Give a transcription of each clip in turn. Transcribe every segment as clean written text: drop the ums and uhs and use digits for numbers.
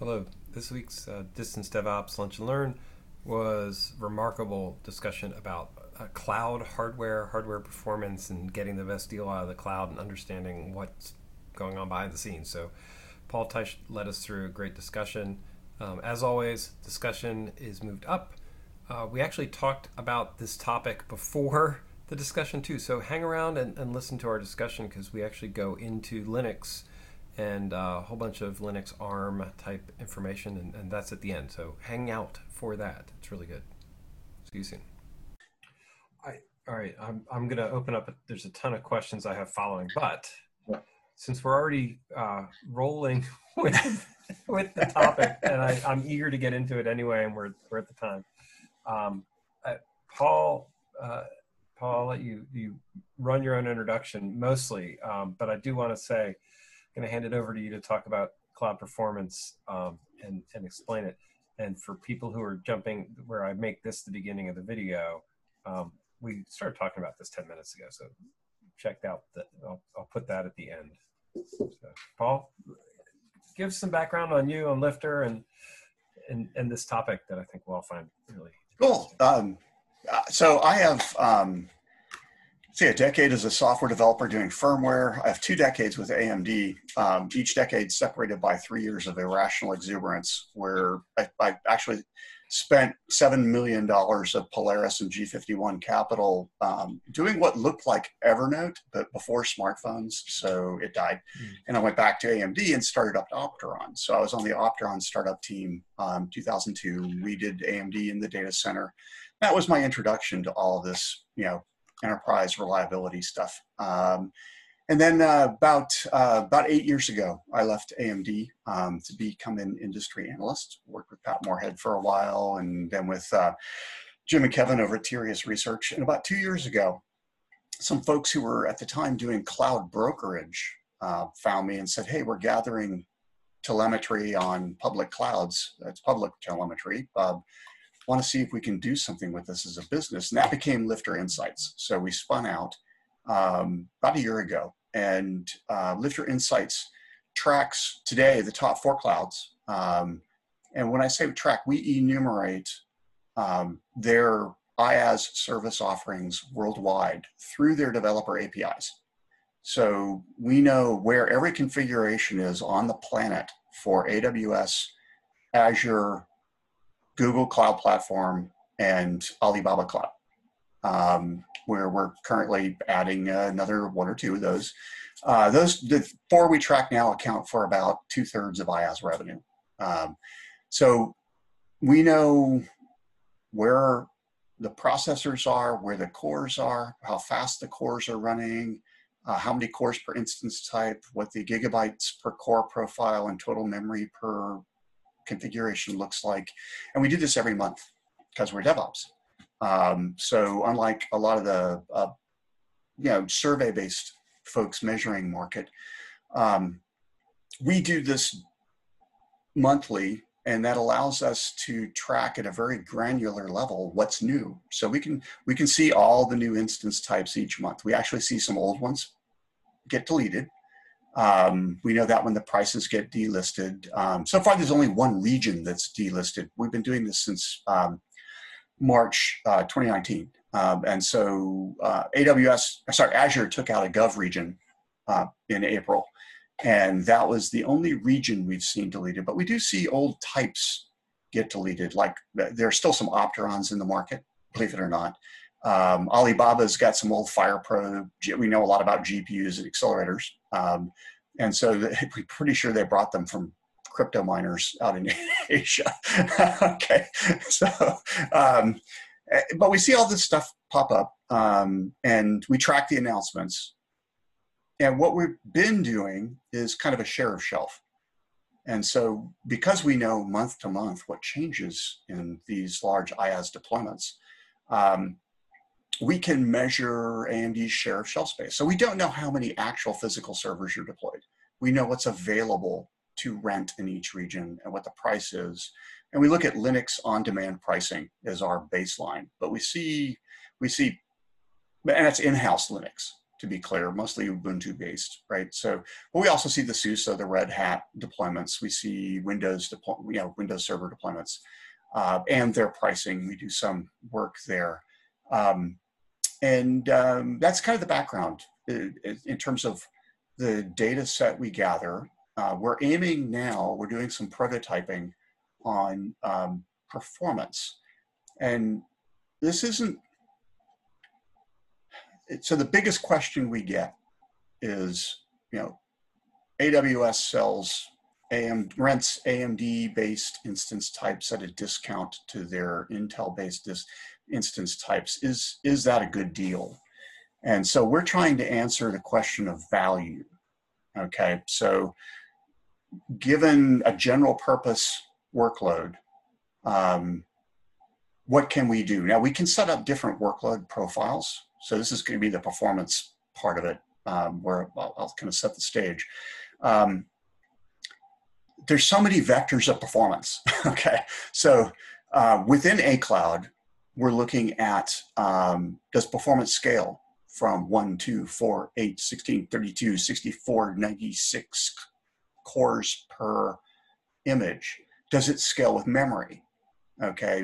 Hello. This week's Distance DevOps Lunch and Learn was a remarkable discussion about cloud hardware performance, and getting the best deal out of the cloud and understanding what's going on behind the scenes. So Paul Teich led us through a great discussion. As always, discussion is moved up. We actually talked about this topic before the discussion too, so hang around and listen to our discussion, because we actually go into Linux and a whole bunch of Linux ARM type information, and that's at the end. So hang out for that. It's really good. See you soon. All right, I'm going to open up. There's a ton of questions I have following, but since we're already rolling with the topic, and I'm eager to get into it anyway, and we're at the time. Paul, I'll let you run your own introduction mostly, but I do want to say, going to hand it over to you to talk about cloud performance and explain it. And for people who are jumping, where I make this the beginning of the video, we started talking about this 10 minutes ago. So checked out that I'll put that at the end. So, Paul, give some background on you, on Liftr, and this topic that I think we'll all find really cool. So I have a decade as a software developer doing firmware. I have 2 decades with AMD, each decade separated by 3 years of irrational exuberance, where I actually spent $7 million of Polaris and G51 capital doing what looked like Evernote, but before smartphones, so it died. And I went back to AMD and started up Opteron. So I was on the Opteron startup team 2002. We did AMD in the data center. That was my introduction to all of this, enterprise reliability stuff. And then about 8 years ago, I left AMD to become an industry analyst. Worked with Pat Moorhead for a while, and then with Jim and Kevin over at Terius Research. And about 2 years ago, some folks who were at the time doing cloud brokerage found me and said, hey, we're gathering telemetry on public clouds. That's public telemetry. Want to see if we can do something with this as a business. And that became Liftr Insights. So we spun out about a year ago. And Liftr Insights tracks today the top 4 clouds. And when I say track, we enumerate their IaaS service offerings worldwide through their developer APIs. So we know where every configuration is on the planet for AWS, Azure, Google Cloud Platform, and Alibaba Cloud, where we're currently adding another one or two of those. The 4 we track now account for about 2/3 of IaaS revenue. So we know where the processors are, where the cores are, how fast the cores are running, how many cores per instance type, what the gigabytes per core profile and total memory per configuration looks like. And we do this every month because we're DevOps. So unlike a lot of the survey-based folks measuring market, we do this monthly, and that allows us to track at a very granular level what's new. So we can see all the new instance types each month. We actually see some old ones get deleted. We know that when the prices get delisted. So far, there's only one region that's delisted. We've been doing this since March 2019. And so Azure took out a gov region in April. And that was the only region we've seen deleted. But we do see old types get deleted. Like there are still some Opterons in the market, believe it or not. Alibaba's got some old FirePro. We know a lot about GPUs and accelerators. And so we're pretty sure they brought them from crypto miners out in Asia. Okay. So, but we see all this stuff pop up, and we track the announcements. And what we've been doing is kind of a share of shelf. And so because we know month to month what changes in these large IaaS deployments, we can measure AMD's share of shelf space. So we don't know how many actual physical servers are deployed. We know what's available to rent in each region and what the price is. And we look at Linux on-demand pricing as our baseline. But we see, and that's in-house Linux. to be clear, mostly Ubuntu-based, right? So, but we also see the SUSE, the Red Hat deployments. We see Windows, Windows Server deployments, and their pricing. We do some work there. That's kind of the background in terms of the data set we gather. We're aiming now, we're doing some prototyping on performance. And this isn't, so the biggest question we get is, you know, AWS sells, rents AMD-based instance types at a discount to their Intel-based instance types. Is that a good deal? And so we're trying to answer the question of value, okay? So given a general purpose workload, what can we do? Now, we can set up different workload profiles. So this is going to be the performance part of it, where I'll kind of set the stage. There's so many vectors of performance, okay? So within a cloud, we're looking at, does performance scale from 1, 2, 4, 8, 16, 32, 64, 96 cores per image? Does it scale with memory? Okay,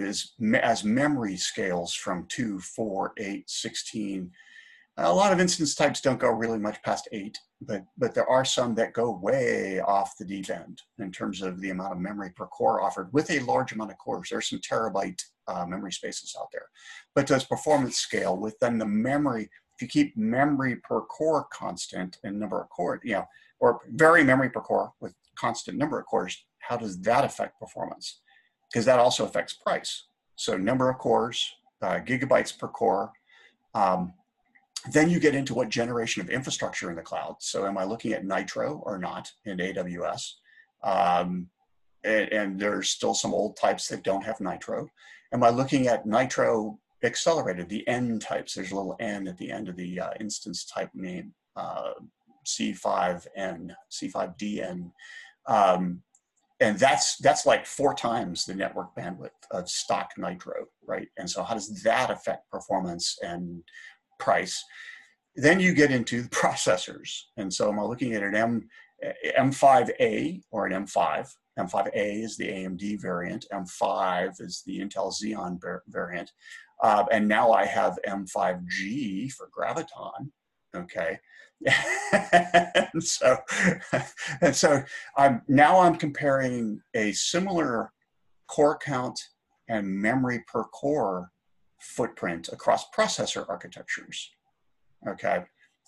as memory scales from 2, 4, 8, 16, a lot of instance types don't go really much past 8, but there are some that go way off the deep end in terms of the amount of memory per core offered with a large amount of cores. There's some terabyte memory spaces out there. But does performance scale within the memory? If you keep memory per core constant and number of cores, you know, or vary memory per core with constant number of cores, how does that affect performance? Because that also affects price. So number of cores, gigabytes per core. Then you get into what generation of infrastructure in the cloud. So am I looking at Nitro or not in AWS? And there's still some old types that don't have Nitro. Am I looking at Nitro accelerated, the N types? There's a little N at the end of the instance type name, C5N, C5DN. And that's like 4 times the network bandwidth of stock Nitro, right? And so how does that affect performance and price? Then you get into the processors. And so am I looking at an M5A or an M5? M5A is the AMD variant. M5 is the Intel Xeon variant. And now I have M5G for Graviton, okay? and so I'm comparing a similar core count and memory per core footprint across processor architectures, okay?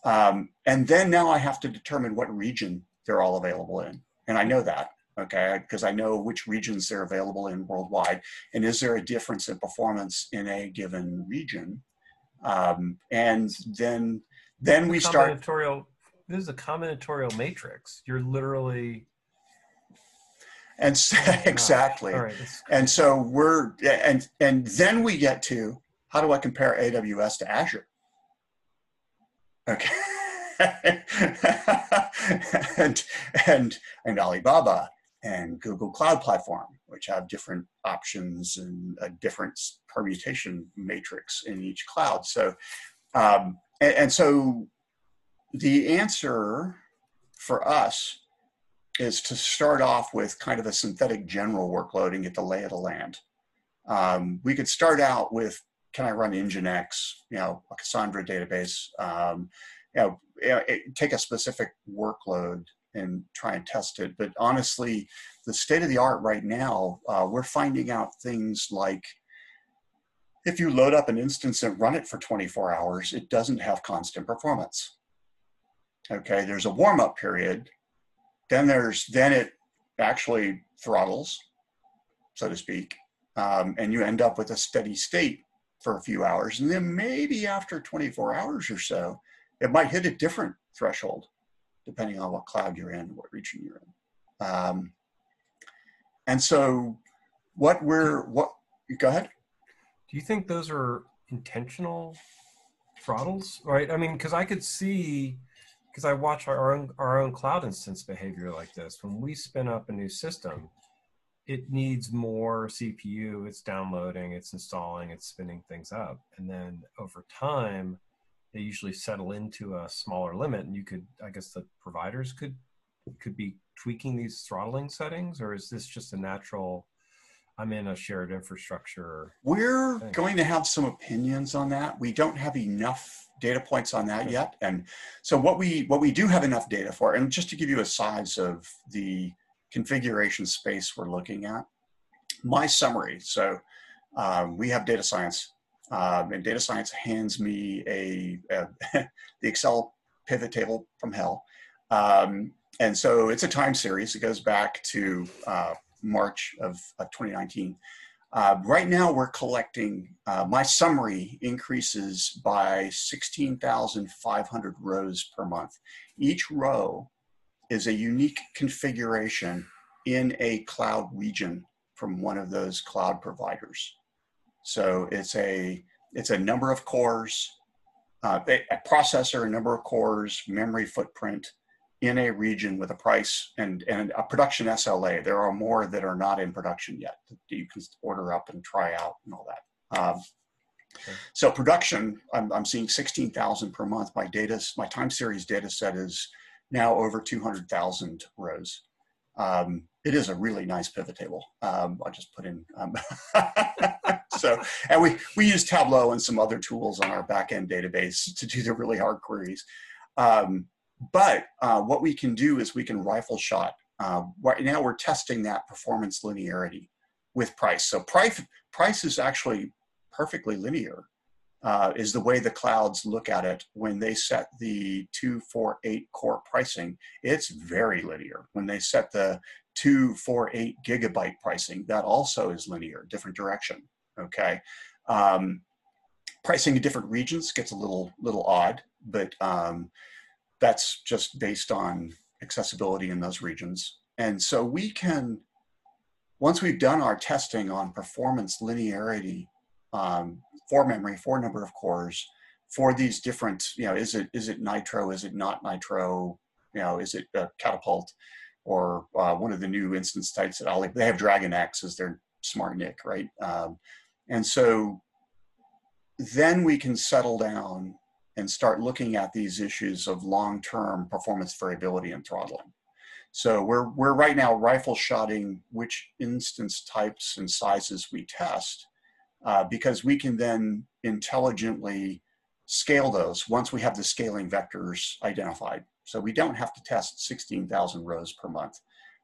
And then now I have to determine what region they're all available in. And I know that, okay? Because I know which regions they're available in worldwide. And is there a difference in performance in a given region? And then we start. This is a combinatorial matrix. You're literally. And so, exactly. All right, and so we're, and then we get to, how do I compare AWS to Azure? Okay. and Alibaba and Google Cloud Platform, which have different options and a different permutation matrix in each cloud. So, and so the answer for us is to start off with kind of a synthetic general workload and get the lay of the land. We could start out with, can I run Nginx, you know, a Cassandra database, take a specific workload and try and test it. But honestly, the state of the art right now, we're finding out things like, if you load up an instance and run it for 24 hours, it doesn't have constant performance. Okay, there's a warm-up period, then it actually throttles, so to speak, and you end up with a steady state for a few hours. And then maybe after 24 hours or so, it might hit a different threshold, depending on what cloud you're in, what region you're in. And so go ahead. Do you think those are intentional throttles, right? I mean, because I could see, because I watch our own cloud instance behavior like this. When we spin up a new system, it needs more CPU, it's downloading, it's installing, it's spinning things up. And then over time, they usually settle into a smaller limit, and you could, I guess the providers could be tweaking these throttling settings, or is this just a natural, I'm in a shared infrastructure? We're going to have some opinions on that. We don't have enough data points on that yet. And so what we do have enough data for, and just to give you a size of the configuration space we're looking at, my summary, so we have data science, and data science hands me the Excel pivot table from hell. And so it's a time series. It goes back to March of 2019. Right now we're collecting, my summary increases by 16,500 rows per month. Each row is a unique configuration in a cloud region from one of those cloud providers. So it's a number of cores, a processor, a number of cores, memory footprint in a region with a price and a production SLA. There are more that are not in production yet that you can order up and try out and all that. Okay. So production, I'm seeing 16,000 per month. My time series data set is now over 200,000 rows. It is a really nice pivot table. I'll just put in, so, and we use Tableau and some other tools on our backend database to do the really hard queries. But what we can do is we can rifle shot. Right now we're testing that performance linearity with price. So price is actually perfectly linear, is the way the clouds look at it when they set the 248 core pricing. It's very linear. When they set the 248 gigabyte pricing, that also is linear, different direction, okay? Pricing in different regions gets a little odd, but that's just based on accessibility in those regions. And so we can, once we've done our testing on performance linearity for memory, for number of cores, for these different, you know, is it Nitro, is it not Nitro, you know, is it Catapult, or one of the new instance types that they have Dragon X as their smart NIC, right? And so then we can settle down and start looking at these issues of long-term performance variability and throttling. So we're right now rifle-shotting which instance types and sizes we test, because we can then intelligently scale those once we have the scaling vectors identified. So we don't have to test 16,000 rows per month.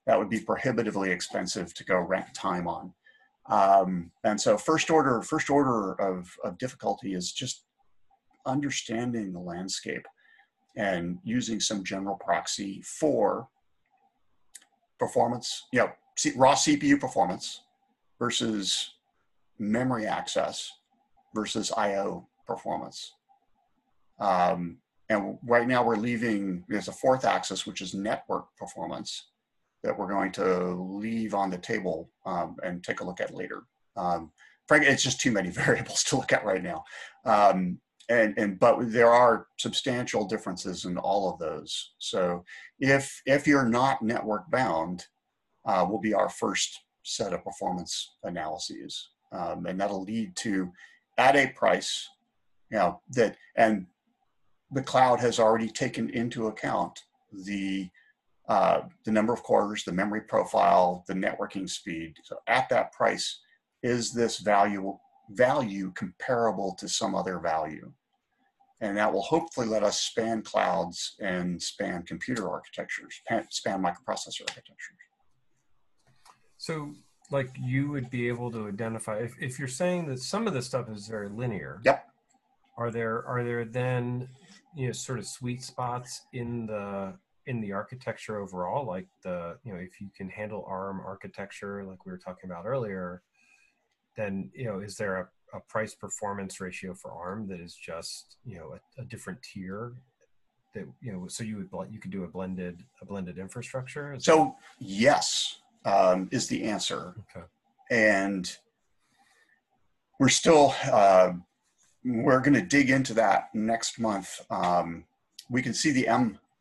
That would be prohibitively expensive to go rank time on. And so first order of difficulty is just understanding the landscape and using some general proxy for performance, you know, raw CPU performance versus memory access versus IO performance. And right now we're leaving, there's a fourth axis, which is network performance that we're going to leave on the table and take a look at later. Frankly, it's just too many variables to look at right now. But there are substantial differences in all of those. So if you're not network bound, will be our first set of performance analyses. And that'll lead to at a price, you know, that, and the cloud has already taken into account the number of cores, the memory profile, the networking speed. So at that price, is this value comparable to some other value? And that will hopefully let us span clouds and span computer architectures, span microprocessor architectures. So like you would be able to identify, if you're saying that some of this stuff is very linear, yep. Are there then, you know, sort of sweet spots in the architecture overall, like the, you know, if you can handle ARM architecture like we were talking about earlier, then, you know, is there a price performance ratio for ARM that is just, you know, a different tier that, you know, so you could do a blended infrastructure? So yes, is the answer. Okay. And we're still, we're going to dig into that next month. We can see the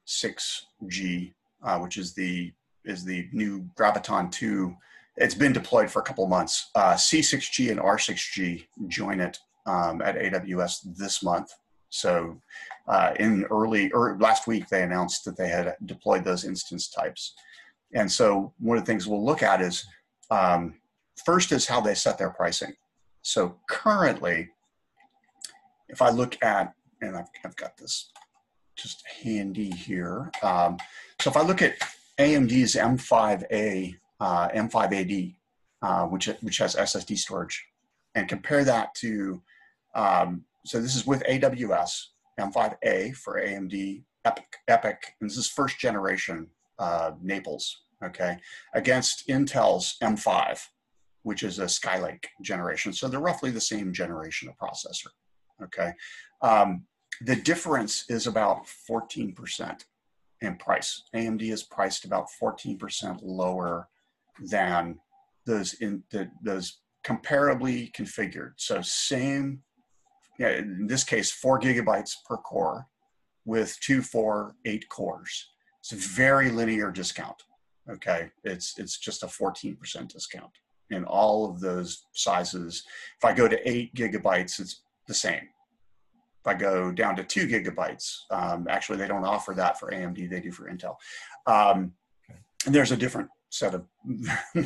M6G, which is the new Graviton 2. It's been deployed for a couple months. C6G and R6G join it at AWS this month. So in early, or last week, they announced that they had deployed those instance types. And so one of the things we'll look at is, first is how they set their pricing. So currently, if I look at, and I've got this just handy here. So if I look at AMD's M5AD, which has SSD storage, and compare that to, so this is with AWS, M5A for AMD, EPYC, and this is first generation Naples, okay, against Intel's M5, which is a Skylake generation. So they're roughly the same generation of processor, okay. The difference is about 14% in price. AMD is priced about 14% lower than those those comparably configured. So same, in this case, 4 gigabytes per core with 2, 4, 8 cores. It's a very linear discount, okay? It's just a 14% discount in all of those sizes. If I go to 8 gigabytes, it's the same. If I go down to 2 gigabytes, actually they don't offer that for AMD, they do for Intel. And there's a different set of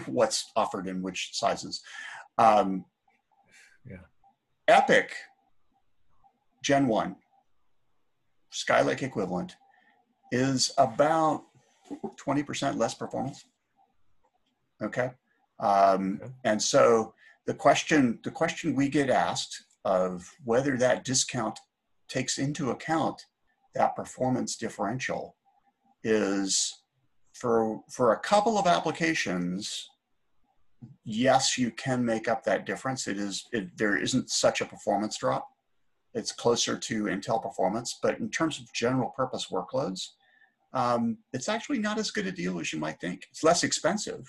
what's offered in which sizes. Yeah. EPYC Gen 1, Skylake equivalent, is about 20% less performance, okay? And so the question we get asked of whether that discount takes into account that performance differential is, for a couple of applications, yes, you can make up that difference. There isn't such a performance drop. It's closer to Intel performance, but in terms of general purpose workloads, it's actually not as good a deal as you might think. It's less expensive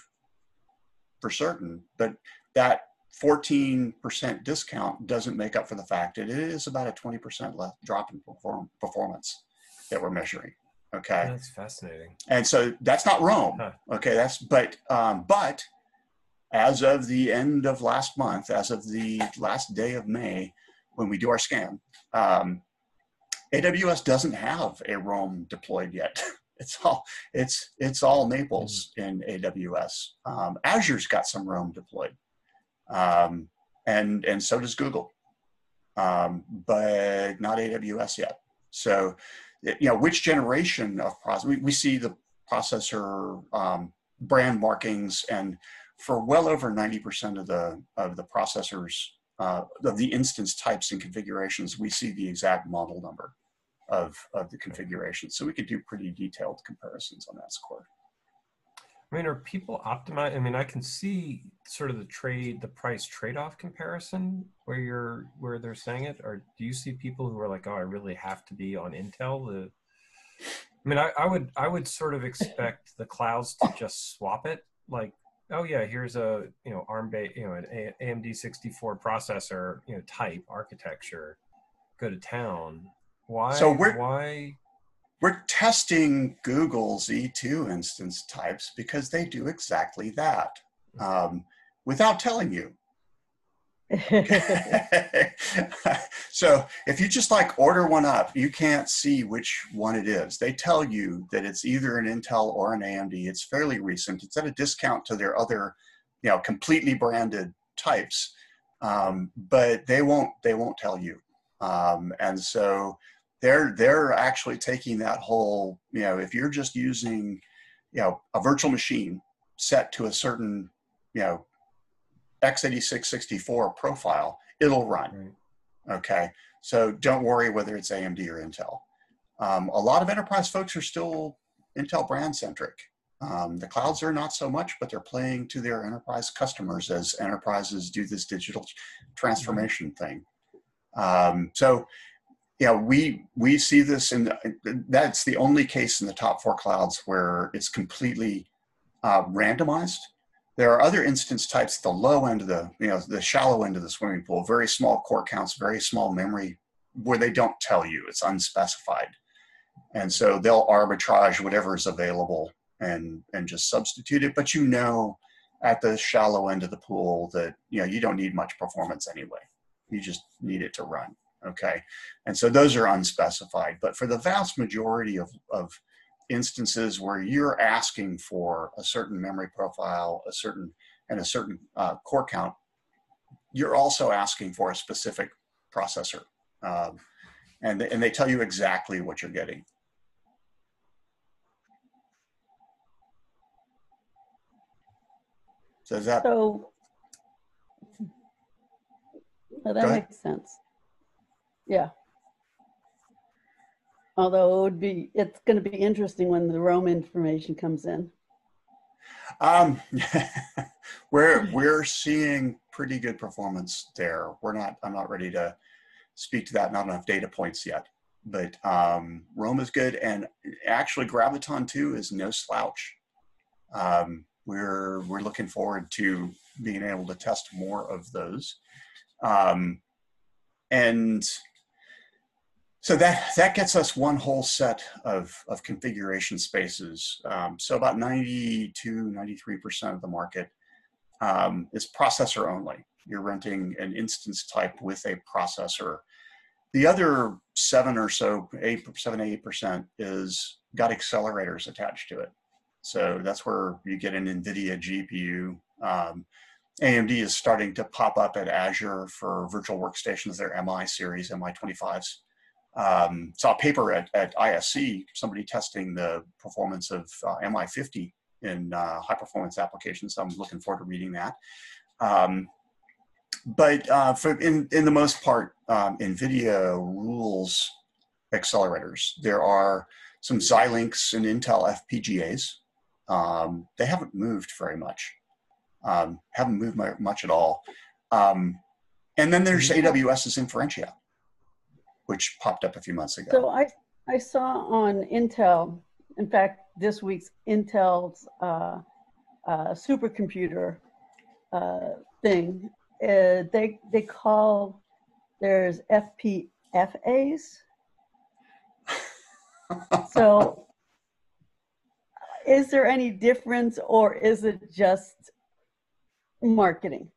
for certain, but that 14% discount doesn't make up for the fact that it is about a 20% drop in performance that we're measuring. Okay, that's fascinating. And so that's not Rome. Huh. Okay, that's but as of the end of last month, as of the last day of May, when we do our scan, AWS doesn't have a Rome deployed yet. It's all Naples in AWS. Azure's got some Rome deployed. And so does Google, but not AWS yet. So, you know, which generation of processor, we see the processor brand markings, and for well over 90% of the processors, of the instance types and configurations, we see the exact model number of the configuration. So we could do pretty detailed comparisons on that score. I mean, are people optimized? I mean, I can see sort of the price trade-off comparison where they're saying it. Or do you see people who are like, oh, I really have to be on Intel? I mean, I would sort of expect the clouds to just swap it. Like, oh yeah, here's a ARM-based, an AMD 64 processor, type architecture, go to town. We're testing Google's E2 instance types because they do exactly that, without telling you. So if you just like order one up, you can't see which one it is. They tell you that it's either an Intel or an AMD. It's fairly recent. It's at a discount to their other, completely branded types, but they won't tell you. And so they're actually taking that whole, if you're just using, a virtual machine set to a certain, x86-64 profile, it'll run. Right. Okay. So don't worry whether it's AMD or Intel. A lot of enterprise folks are still Intel brand centric. The clouds are not so much, but they're playing to their enterprise customers as enterprises do this digital transformation thing. Yeah, we see this, and that's the only case in the top 4 clouds where it's completely randomized. There are other instance types, the low end of the, the shallow end of the swimming pool, very small core counts, very small memory, where they don't tell you, it's unspecified. And so they'll arbitrage whatever is available and just substitute it. But at the shallow end of the pool that, you don't need much performance anyway. You just need it to run. okay? And so those are unspecified. But for the vast majority of instances where you're asking for a certain memory profile, a certain core count, you're also asking for a specific processor. And they tell you exactly what you're getting. So that, that makes sense. Yeah. Although it would be, it's going to be interesting when the Rome information comes in. We're seeing pretty good performance there. I'm not ready to speak to that. Not enough data points yet, but Rome is good, and actually Graviton 2 is no slouch. We're looking forward to being able to test more of those, and so that gets us one whole set of configuration spaces. So about 92–93% of the market is processor only. You're renting an instance type with a processor. The other 7–8% is got accelerators attached to it. So that's where you get an NVIDIA GPU. AMD is starting to pop up at Azure for virtual workstations, their MI series, MI25s. Saw a paper at ISC, somebody testing the performance of MI50 in high performance applications. I'm looking forward to reading that. But in the most part, NVIDIA rules accelerators. There are some Xilinx and Intel FPGAs. They haven't moved very much. Haven't moved much at all. And then there's AWS's Inferentia, which popped up a few months ago. So I saw on Intel, in fact, this week's Intel's supercomputer thing, they call theirs FPFAs. So is there any difference, or is it just marketing?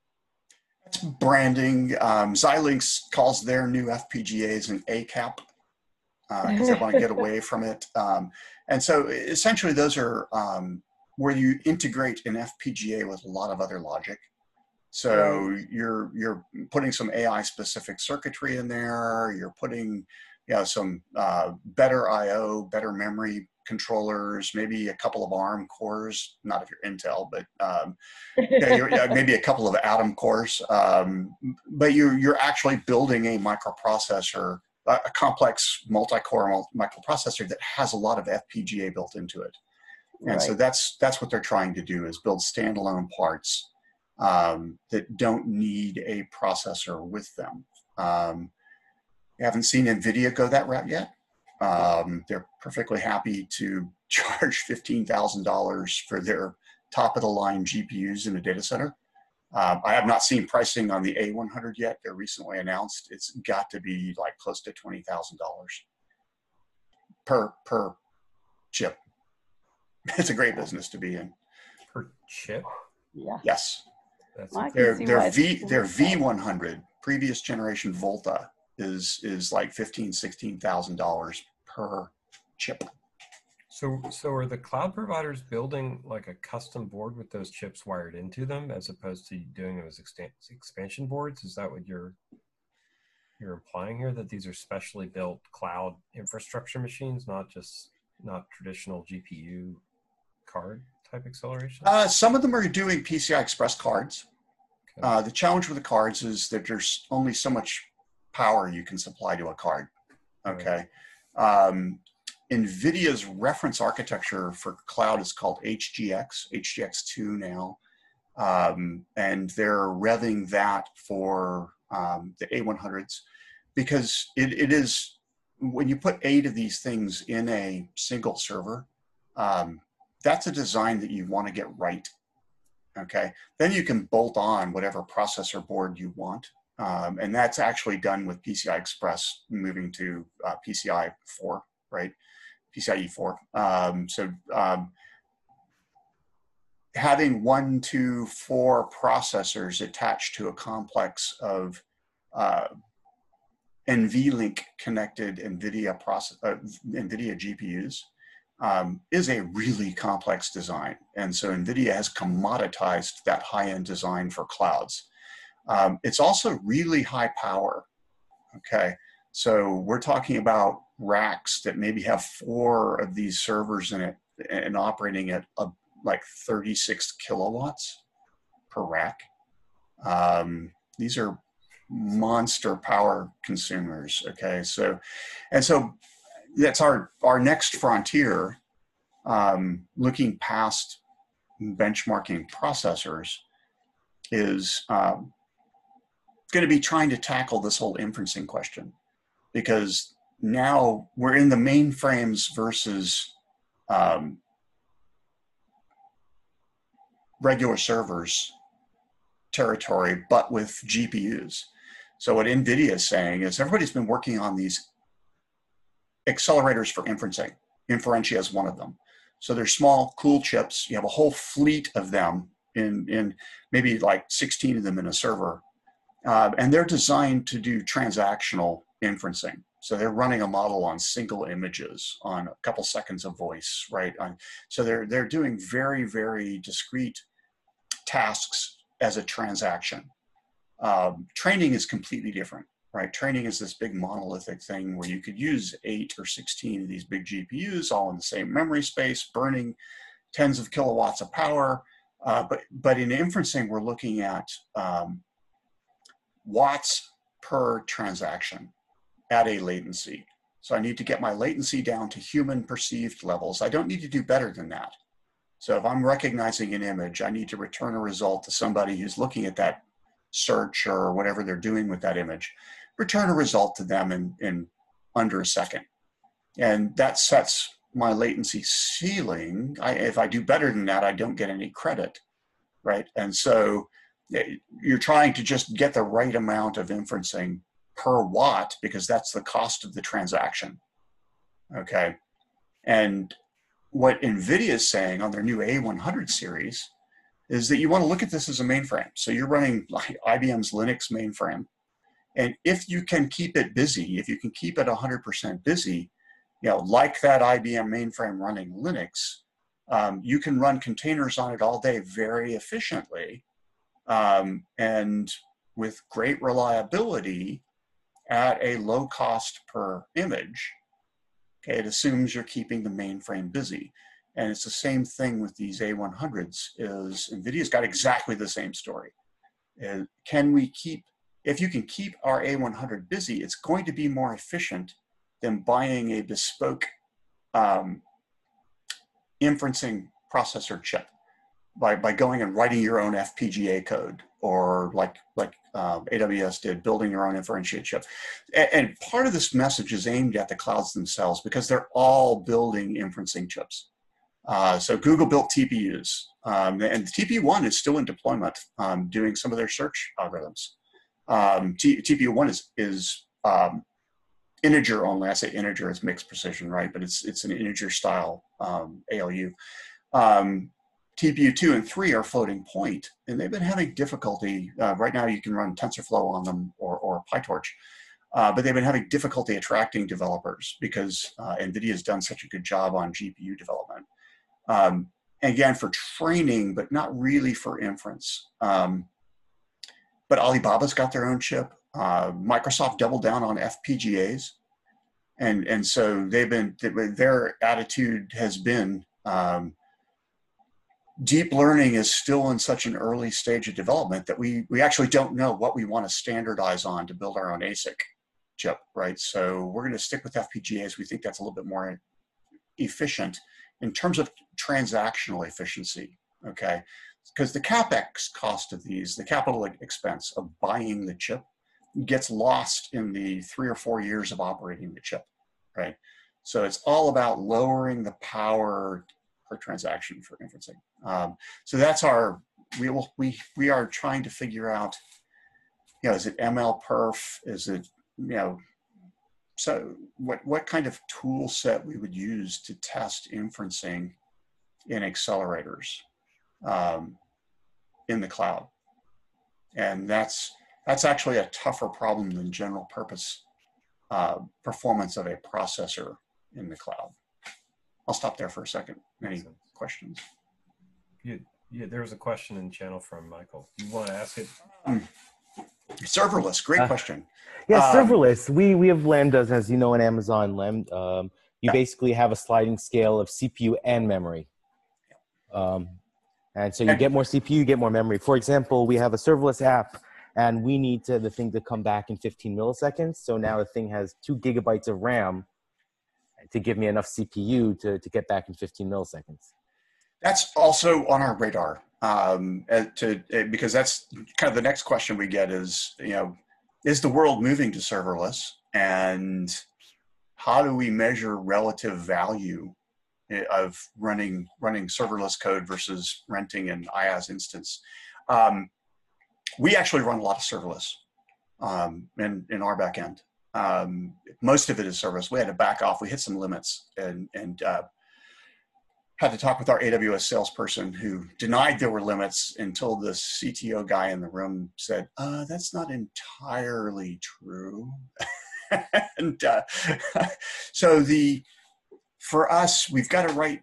Branding. Xilinx calls their new FPGAs an ACAP because they want to get away from it. And so essentially those are where you integrate an FPGA with a lot of other logic. So you're putting some AI specific circuitry in there. You're putting some better IO, better memory controllers, maybe a couple of ARM cores, not if you're Intel, but maybe a couple of Atom cores. But you're actually building a microprocessor, a complex multi-core microprocessor that has a lot of FPGA built into it. And right. So that's what they're trying to do, is build standalone parts that don't need a processor with them. I haven't seen NVIDIA go that route yet. They're perfectly happy to charge $15,000 for their top-of-the-line GPUs in a data center. I have not seen pricing on the A100 yet. They're recently announced. It's got to be like close to $20,000 per chip. It's a great business to be in. Per chip? Yeah. Yes. That's their V100, previous generation Volta, is like $15,000–$16,000 per chip. So are the cloud providers building like a custom board with those chips wired into them, as opposed to doing them as expansion boards? Is that what you're implying here, that these are specially built cloud infrastructure machines, not traditional GPU card type acceleration? Some of them are doing PCI Express cards. Okay. The challenge with the cards is that there's only so much power you can supply to a card. Okay. Right. NVIDIA's reference architecture for cloud is called HGX, HGX2 now. And they're revving that for the A100s, because it is, when you put 8 of these things in a single server, that's a design that you want to get right. Okay. Then you can bolt on whatever processor board you want. And that's actually done with PCI Express moving to PCI 4, right? PCIe 4. Having 1, 2, 4 processors attached to a complex of NVLink connected NVIDIA NVIDIA GPUs is a really complex design. And so NVIDIA has commoditized that high-end design for clouds. It's also really high power, okay? So we're talking about racks that maybe have 4 of these servers in it and operating at like 36 kilowatts per rack. These are monster power consumers, okay? So, and so that's our next frontier, looking past benchmarking processors, is going to be trying to tackle this whole inferencing question, because now we're in the mainframes versus regular servers territory, but with GPUs. So what NVIDIA is saying is everybody's been working on these accelerators for inferencing. Inferentia is one of them. So they're small, cool chips. You have a whole fleet of them in maybe like 16 of them in a server. And they're designed to do transactional inferencing. So they're running a model on single images, on a couple seconds of voice, right? So they're doing very, very discrete tasks as a transaction. Training is completely different, right? Training is this big monolithic thing where you could use 8 or 16 of these big GPUs all in the same memory space, burning tens of kilowatts of power. But in inferencing, we're looking at watts per transaction at a latency. So I need to get my latency down to human perceived levels. I don't need to do better than that. So if I'm recognizing an image, I need to return a result to somebody who's looking at that search or whatever they're doing with that image, return a result to them in under a second. And that sets my latency ceiling. If I do better than that, I don't get any credit, right? And so you're trying to just get the right amount of inferencing per watt, because that's the cost of the transaction, okay? And what NVIDIA is saying on their new A100 series is that you want to look at this as a mainframe. So you're running like IBM's Linux mainframe. And if you can keep it busy, if you can keep it 100% busy, you know, like that IBM mainframe running Linux, you can run containers on it all day very efficiently and with great reliability at a low cost per image. Okay, it assumes you're keeping the mainframe busy. And it's the same thing with these A100s, is NVIDIA's got exactly the same story. Can we keep, if you can keep our A100 busy, it's going to be more efficient than buying a bespoke inferencing processor chip by going and writing your own FPGA code, or like AWS did, building your own Inferentia chip. And part of this message is aimed at the clouds themselves, because they're all building inferencing chips. So Google built TPUs, and TPU-1 is still in deployment, doing some of their search algorithms. TPU-1 is integer only. I say integer, it's mixed precision, right? But it's an integer style ALU. TPU-2 and 3 are floating point, and they've been having difficulty. Right now you can run TensorFlow on them or PyTorch, but they've been having difficulty attracting developers because NVIDIA's done such a good job on GPU development. Again, for training, but not really for inference. But Alibaba's got their own chip. Microsoft doubled down on FPGAs. And so they've been, their attitude has been, deep learning is still in such an early stage of development that we actually don't know what we want to standardize on to build our own ASIC chip, right? So we're going to stick with FPGAs. We think that's a little bit more efficient in terms of transactional efficiency, okay? Because the CapEx cost of these, the capital expense of buying the chip, gets lost in the 3 or 4 years of operating the chip, right? So it's all about lowering the power per transaction for inferencing. So that's our, we are trying to figure out, you know, is it MLPerf? Is it, you know, so what kind of tool set we would use to test inferencing in accelerators in the cloud? And that's actually a tougher problem than general purpose performance of a processor in the cloud. I'll stop there for a second. Any questions? Yeah, there was a question in the channel from Michael. You want to ask it? Serverless, great question. Yeah, serverless. We have Lambdas, as you know, in Amazon. You basically have a sliding scale of CPU and memory. And so you get more CPU, you get more memory. For example, we have a serverless app, and we need the thing to come back in 15 milliseconds. So now the thing has 2 GB of RAM to give me enough CPU to get back in 15 milliseconds. That's also on our radar, because that's kind of the next question we get is, is the world moving to serverless, and how do we measure relative value of running serverless code versus renting an IaaS instance? We actually run a lot of serverless in our back end. Most of it is serverless. We had to back off. We hit some limits and had to talk with our AWS salesperson, who denied there were limits until the CTO guy in the room said, that's not entirely true. For us, we've got to write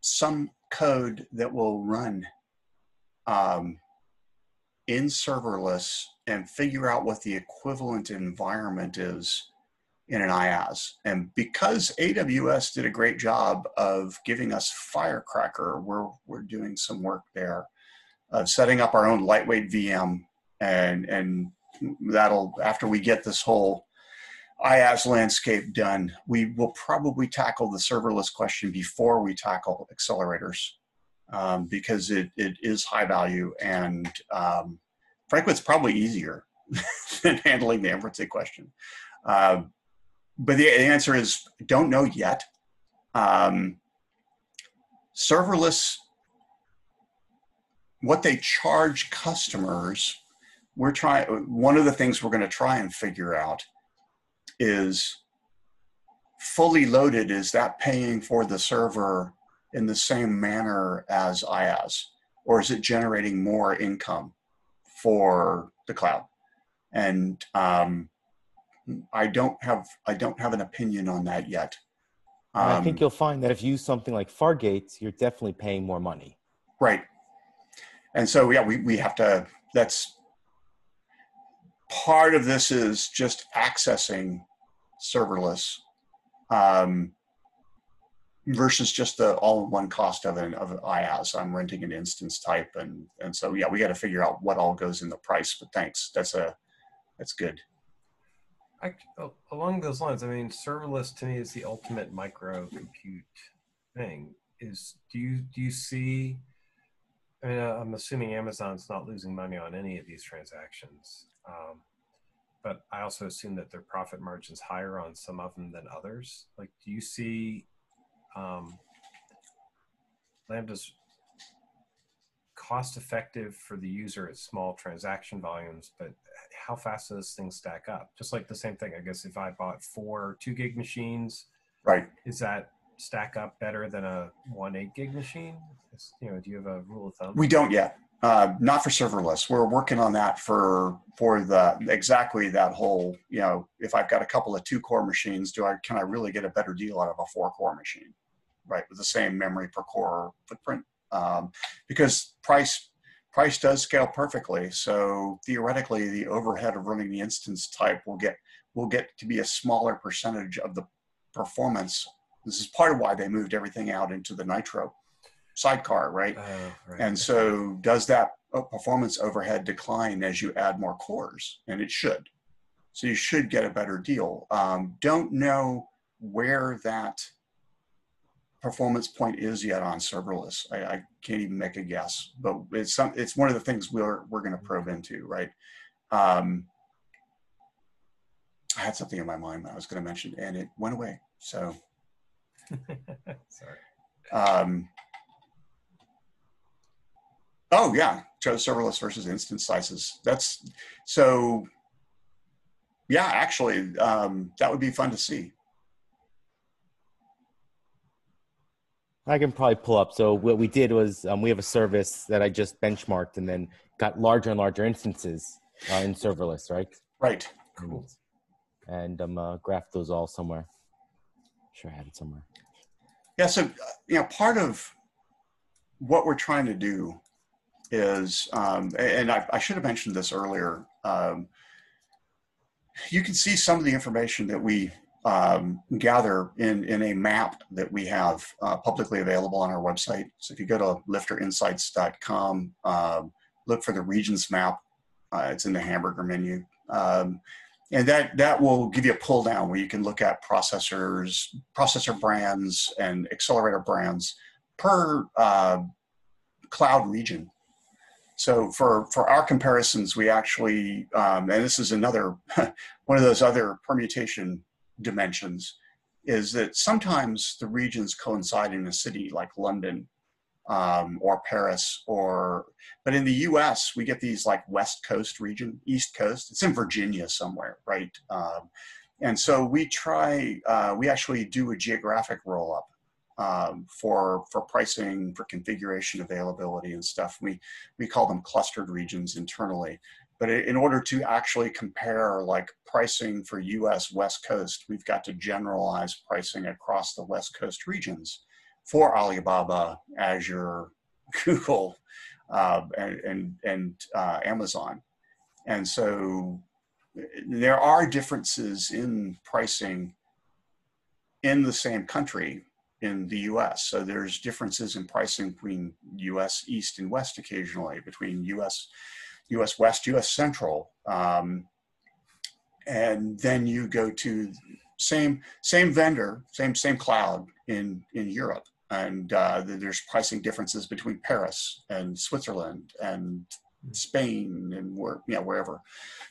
some code that will run in serverless and figure out what the equivalent environment is in an IaaS. And because AWS did a great job of giving us Firecracker, we're doing some work there of setting up our own lightweight VM, and that'll, after we get this whole IaaS landscape done, we will probably tackle the serverless question before we tackle accelerators, because it is high value, and frankly, it's probably easier than handling the inference question. But the answer is, don't know yet. Serverless, what they charge customers, one of the things we're going to try and figure out is, fully loaded, is that paying for the server in the same manner as IaaS? Or is it generating more income for the cloud? And I don't have an opinion on that yet. I think you'll find that if you use something like Fargate, you're definitely paying more money. Right. And so, yeah, we have to, that's part of this, is just accessing serverless versus just the all-in-one cost of an IaaS. I'm renting an instance type, and so, yeah, we got to figure out what all goes in the price, but thanks. That's good. Along those lines, I mean, serverless to me is the ultimate micro compute thing. Do you see, I mean, I'm assuming Amazon's not losing money on any of these transactions, but I also assume that their profit margin's higher on some of them than others. Like, do you see Lambdas cost effective for the user at small transaction volumes, but how fast do those things stack up? Just like the same thing, I guess, if I bought 4 2-gig machines, right? Is that stack up better than a 1 8-gig machine? Do you have a rule of thumb? We don't yet. Not for serverless. We're working on that for the exactly that whole, if I've got a couple of 2-core machines, can I really get a better deal out of a 4-core machine, right? With the same memory per core footprint, because price does scale perfectly. So theoretically, the overhead of running the instance type will get to be a smaller percentage of the performance. This is part of why they moved everything out into the Nitro sidecar, right? And so, does that performance overhead decline as you add more cores? And it should. So you should get a better deal. Don't know where that performance point is yet on serverless. I can't even make a guess, but it's one of the things we're going to probe into, right? I had something in my mind that I was going to mention, and it went away. So, sorry. Oh yeah, serverless versus instance sizes. Yeah, actually, that would be fun to see. I can probably pull up. So what we did was, we have a service that I just benchmarked and then got larger and larger instances in serverless, right? Right. Cool. and graph those all somewhere. I'm sure I had it somewhere. Yeah, so you know, part of what we're trying to do is, and I should have mentioned this earlier, you can see some of the information that we gather in a map that we have publicly available on our website. So if you go to liftrinsights.com, look for the regions map. It's in the hamburger menu. And that will give you a pull down where you can look at processors, processor brands, and accelerator brands per cloud region. So for our comparisons, we actually, and this is another, one of those other permutation dimensions, is that sometimes the regions coincide in a city like London or Paris, or, but in the US, we get these like West Coast region, East Coast, it's in Virginia somewhere, right? And so we try, we actually do a geographic roll up for pricing, for configuration availability and stuff. We call them clustered regions internally. But in order to actually compare like pricing for US West Coast, we've got to generalize pricing across the West Coast regions for Alibaba, Azure, Google, and Amazon. And so there are differences in pricing in the same country in the US. So there's differences in pricing between US East and West occasionally, between US West, US Central. And then you go to same vendor, same cloud in Europe. And there's pricing differences between Paris and Switzerland and Spain and wherever.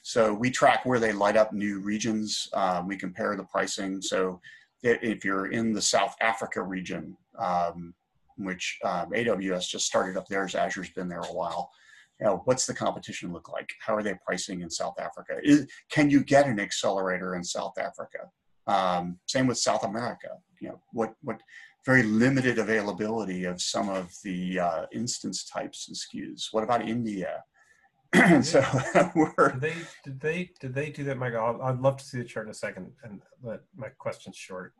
So we track where they light up new regions. We compare the pricing. So if you're in the South Africa region, which AWS just started up there, as Azure's been there a while, you know, what's the competition look like? How are they pricing in South Africa? Can you get an accelerator in South Africa? Same with South America. You know, what very limited availability of some of the instance types and SKUs. What about India? And so did they do that, Michael? I'd love to see the chart in a second, and but my question's short.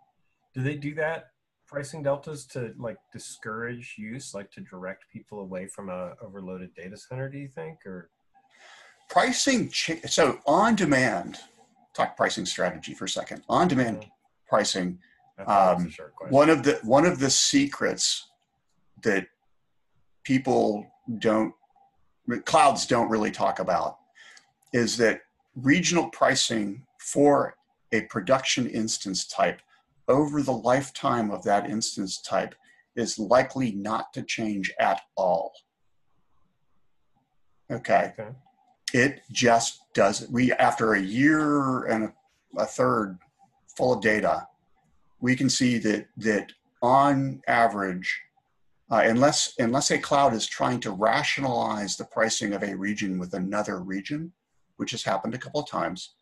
Do they do that pricing deltas to like discourage use, like to direct people away from a overloaded data center? Do you think, or pricing? So on demand. Talk pricing strategy for a second. On demand pricing. One of the secrets that clouds don't really talk about is that regional pricing for a production instance type over the lifetime of that instance type is likely not to change at all. Okay. It just doesn't. We, after a year and a third full of data, we can see that on average, unless a cloud is trying to rationalize the pricing of a region with another region, which has happened a couple of times,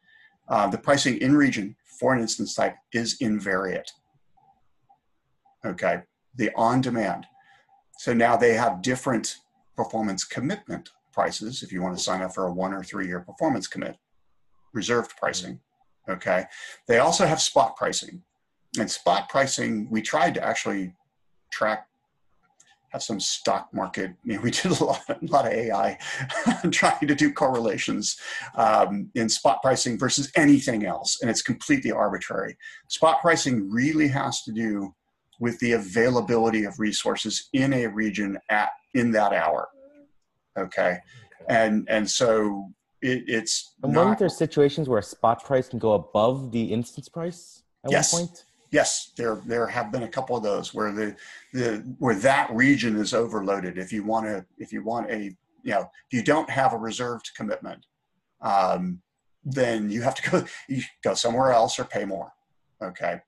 the pricing in region for an instance type is invariant. Okay, the on demand. So now they have different performance commitment prices if you want to sign up for a 1 or 3 year performance commit, reserved pricing. Okay, they also have spot pricing. And spot pricing, we tried to actually track, have some stock market, I mean, we did a lot of AI trying to do correlations in spot pricing versus anything else, and it's completely arbitrary. Spot pricing really has to do with the availability of resources in a region in that hour, okay? And so it's and weren't there situations where a spot price can go above the instance price at one point? Yes, there have been a couple of those where where that region is overloaded. If you don't have a reserved commitment, then you have to go somewhere else or pay more. Okay.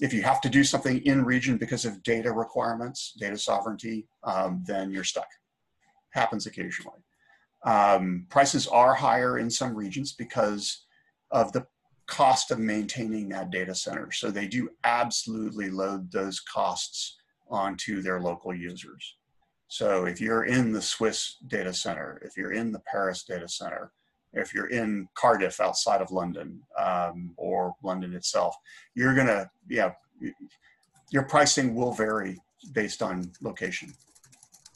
If you have to do something in region because of data requirements, data sovereignty, then you're stuck. Happens occasionally. Prices are higher in some regions because of the cost of maintaining that data center. So they do absolutely load those costs onto their local users. So if you're in the Swiss data center, if you're in the Paris data center, if you're in Cardiff outside of London or London itself, you're gonna, your pricing will vary based on location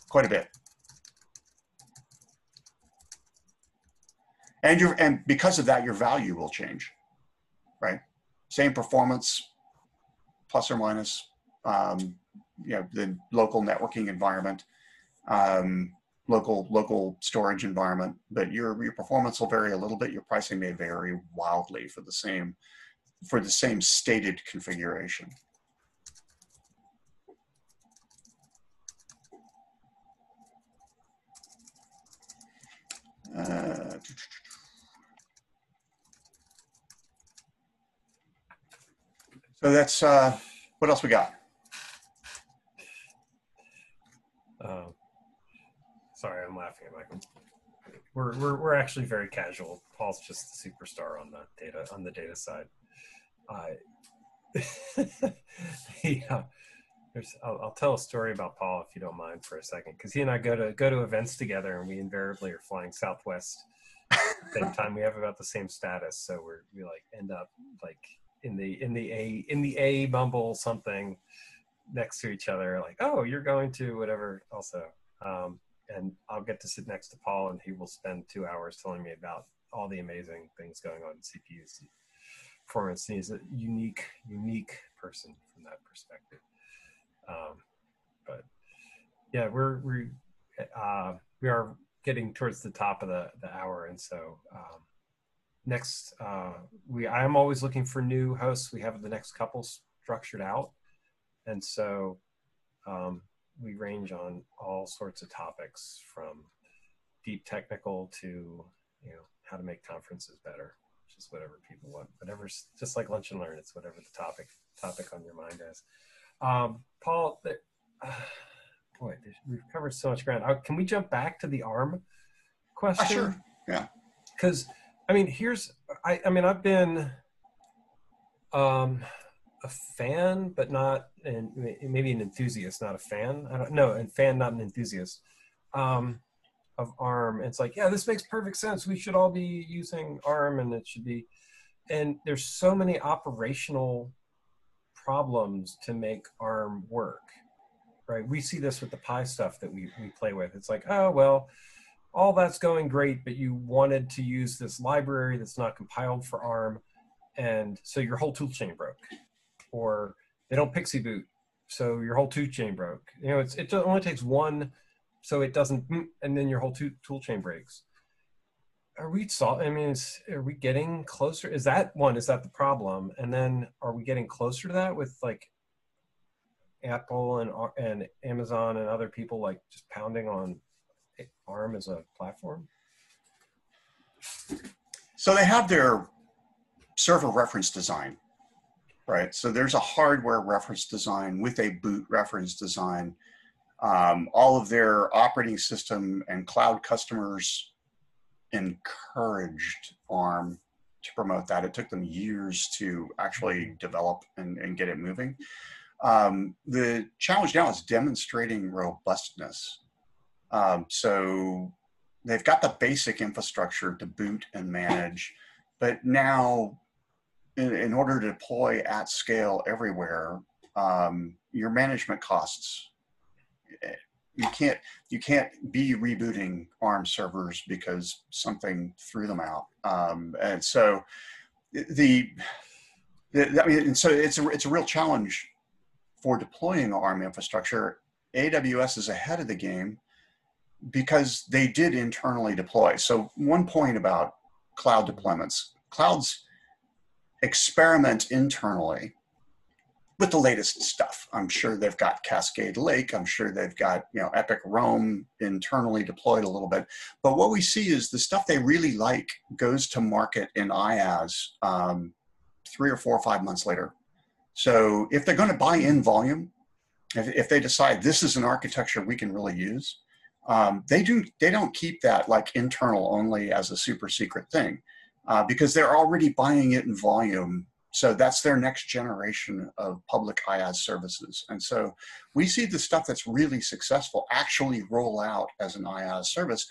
quite a bit. And because of that, your value will change, right? Same performance, plus or minus, the local networking environment, local storage environment, but your performance will vary a little bit. Your pricing may vary wildly for the same stated configuration. So that's what else we got. Sorry, I'm laughing at Michael. We're actually very casual. Paul's just the superstar on the data side. Yeah, I'll tell a story about Paul if you don't mind for a second, because he and I go to events together, and we invariably are flying Southwest at the same time. We have about the same status, so we like end up like in the A bumble something next to each other. Like, oh, you're going to whatever also. And I'll get to sit next to Paul, and he will spend 2 hours telling me about all the amazing things going on in CPUs and performance. He's a unique person from that perspective. But yeah, we are getting towards the top of the hour, and so next I am always looking for new hosts. We have the next couple structured out, and so. We range on all sorts of topics, from deep technical to, how to make conferences better, just whatever people want, whatever's just like Lunch and Learn. It's whatever the topic on your mind is. Paul, boy, we've covered so much ground. Can we jump back to the ARM question? Sure. Yeah. Because I mean, I've been, a fan, but not, and maybe an enthusiast, not a fan. I don't know, and fan, not an enthusiast, of ARM. It's like, yeah, this makes perfect sense. We should all be using ARM, and it should be. And there's so many operational problems to make ARM work, right? We see this with the Pi stuff that we play with. It's like, oh well, all that's going great, but you wanted to use this library that's not compiled for ARM, and so your whole tool chain broke. Or they don't pixie boot, so your whole tool chain broke. It only takes one, so it doesn't, and then your whole tool chain breaks. Are we getting closer? Is that the problem? And then are we getting closer to that with like Apple and Amazon and other people like just pounding on ARM as a platform? So they have their server reference design. Right, so there's a hardware reference design with a boot reference design. All of their operating system and cloud customers encouraged ARM to promote that. It took them years to actually develop and get it moving. The challenge now is demonstrating robustness. So they've got the basic infrastructure to boot and manage, but now, in order to deploy at scale everywhere, your management costs, you can't be rebooting ARM servers because something threw them out. And so it's a real challenge for deploying ARM infrastructure. AWS is ahead of the game because they did internally deploy. So one point about cloud deployments, clouds experiment internally with the latest stuff. I'm sure they've got Cascade Lake. I'm sure they've got EPYC Rome internally deployed a little bit. But what we see is the stuff they really like goes to market in IaaS 3 or 4 or 5 months later. So if they're going to buy in volume, if they decide this is an architecture we can really use, they don't keep that like internal only as a super secret thing. Because they're already buying it in volume. So that's their next generation of public IaaS services. And so we see the stuff that's really successful actually roll out as an IaaS service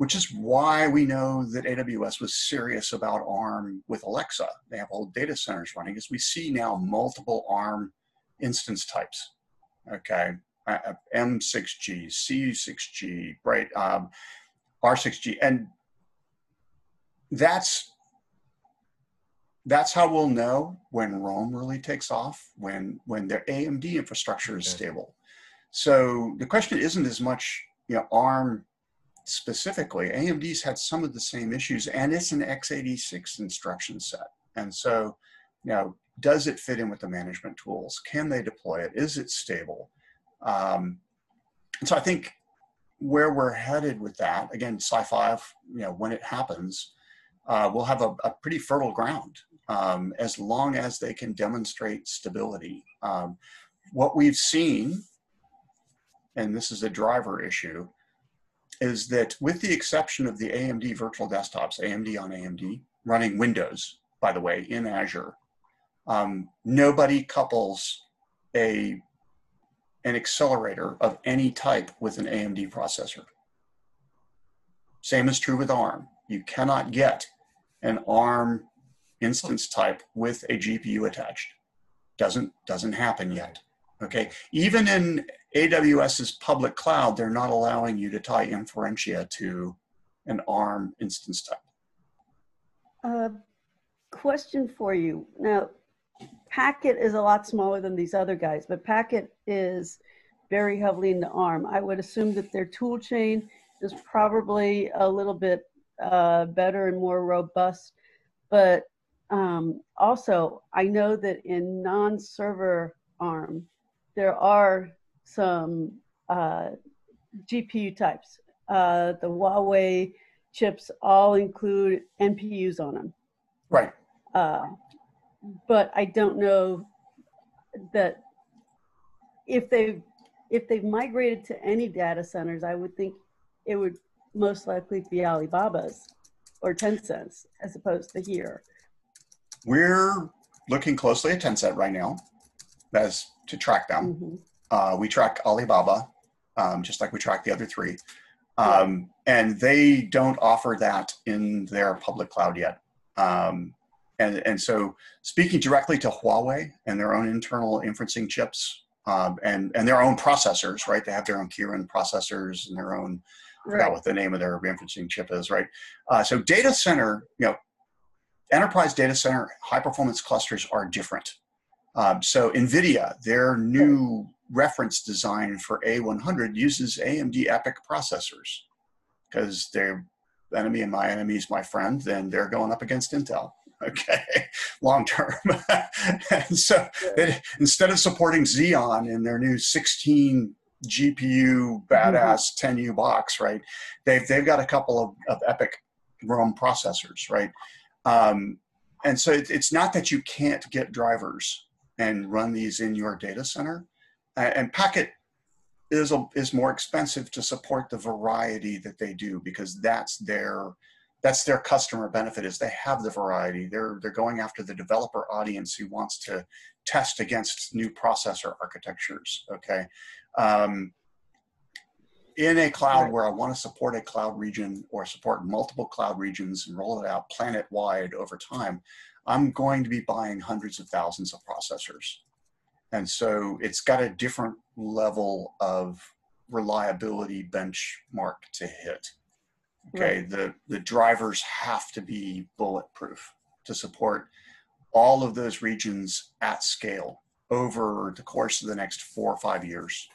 which is why we know that AWS was serious about ARM with Alexa. They have whole data centers running, as we see now multiple ARM instance types, okay? M6G, C6G, right? R6G, and that's how we'll know when Rome really takes off, when their AMD infrastructure is stable. So the question isn't as much, you know, ARM specifically. AMD's had some of the same issues, and it's an x86 instruction set. And so, you know, does it fit in with the management tools? Can they deploy it? Is it stable? And so I think where we're headed with that, again, sci-fi, you know, when it happens, we'll have a pretty fertile ground as long as they can demonstrate stability. What we've seen, and this is a driver issue, is that with the exception of the AMD virtual desktops, AMD on AMD, running Windows, by the way, in Azure, nobody couples an accelerator of any type with an AMD processor. Same is true with ARM. You cannot get an ARM instance type with a GPU attached. Doesn't happen yet, okay? Even in AWS's public cloud, they're not allowing you to tie Inferentia to an ARM instance type. Question for you. Now, Packet is a lot smaller than these other guys, but Packet is very heavily into ARM. I would assume that their tool chain is probably a little bit better and more robust, but also I know that in non-server ARM, there are some GPU types. The Huawei chips all include NPUs on them. Right. But I don't know that if they've migrated to any data centers, I would think it would most likely be Alibaba's or Tencent's as opposed to here. We're looking closely at Tencent right now as to track them. Mm-hmm. We track Alibaba, just like we track the other three. And they don't offer that in their public cloud yet. And so speaking directly to Huawei and their own internal inferencing chips and their own processors, right? They have their own Kirin processors and their own, I forgot what the name of their inferencing chip is, right? So data center, you know, enterprise data center, high performance clusters are different. So NVIDIA, their new reference design for A100 uses AMD EPYC processors because they're enemy and my enemy is my friend, then they're going up against Intel, okay, long term. And so it, instead of supporting Xeon in their new 16 GPU badass 10U box, right, they've got a couple of EPYC Rome processors, right? And so it's not that you can't get drivers and run these in your data center. And Packet is more expensive to support the variety that they do because that's their customer benefit is they have the variety. They're going after the developer audience who wants to test against new processor architectures, okay? In a cloud where I want to support a cloud region or support multiple cloud regions and roll it out planet-wide over time, I'm going to be buying hundreds of thousands of processors. And so it's got a different level of reliability benchmark to hit. Okay, the drivers have to be bulletproof to support all of those regions at scale over the course of the next 4 or 5 years.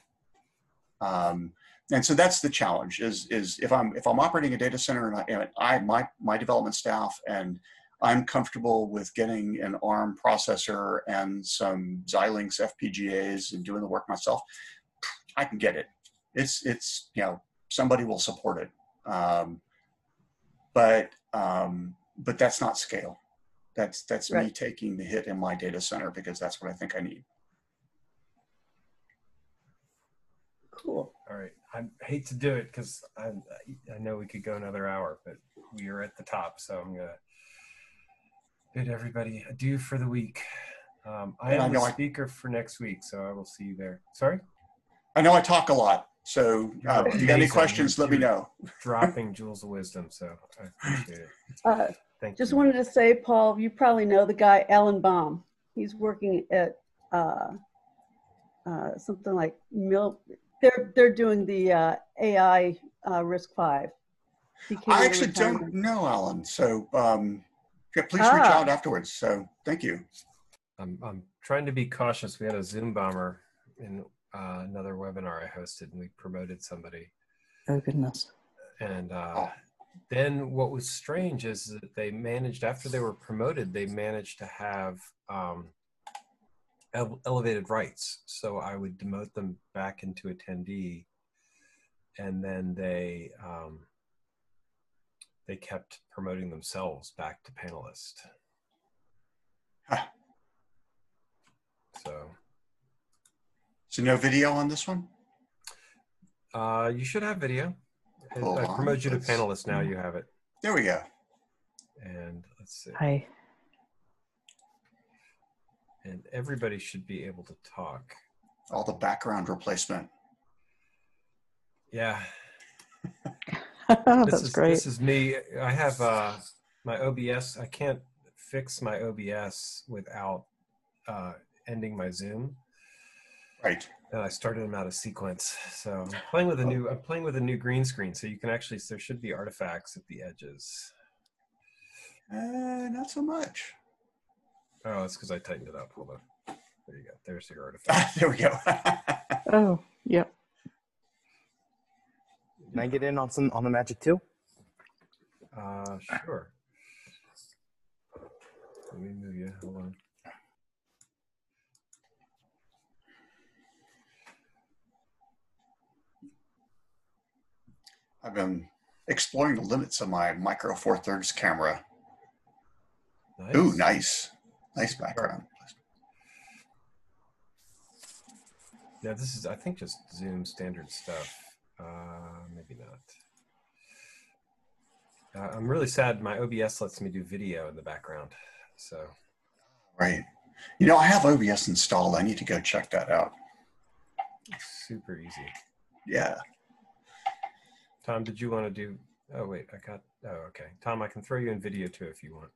And so that's the challenge is if I'm operating a data center and my development staff and I'm comfortable with getting an ARM processor and some Xilinx FPGAs and doing the work myself, I can get it. It's you know, somebody will support it. But that's not scale. That's me taking the hit in my data center because that's what I think I need. Cool. All right. I hate to do it because I know we could go another hour, but we are at the top, so I'm gonna bid everybody adieu for the week. I am the speaker for next week, so I will see you there. Sorry? I know I talk a lot, So if you got any questions, let me know. Dropping jewels of wisdom, so I appreciate it. Thank just you. Wanted to say, Paul, you probably know the guy, Alan Baum. He's working at something like Mill. They're doing the AI RISC-V. I actually don't know Alan, so yeah, please reach out afterwards. So thank you. I'm trying to be cautious. We had a Zoom bomber in another webinar I hosted, and we promoted somebody. Oh goodness! And then what was strange is that they managed, after they were promoted, they managed to have elevated rights. So I would demote them back into attendee, and then they kept promoting themselves back to panelist. Huh. So no video on this one? You should have video. I promote you to panelist now. You have it. There we go. And let's see. Hi. And everybody should be able to talk. All the background replacement. Yeah. That's great. This is me. I have my OBS. I can't fix my OBS without ending my Zoom. Right. And I started them out of sequence. So I'm playing with a new. I'm playing with a new green screen, so you can actually. There should be artifacts at the edges. Not so much. Oh, it's because I tightened it up. Hold on. There you go. There's your artifact. There we go. Oh, yep. Can I get in on some on the magic too? Sure. Let me move you. Hold on. I've been exploring the limits of my Micro Four Thirds camera. Nice. Ooh, nice. Nice background. Yeah, this is, I think, just Zoom standard stuff. Maybe not. I'm really sad my OBS lets me do video in the background, so. Right. You know, I have OBS installed. I need to go check that out. Super easy. Yeah. Tom, did you want to do, oh wait, I got, oh, okay. Tom, I can throw you in video too if you want.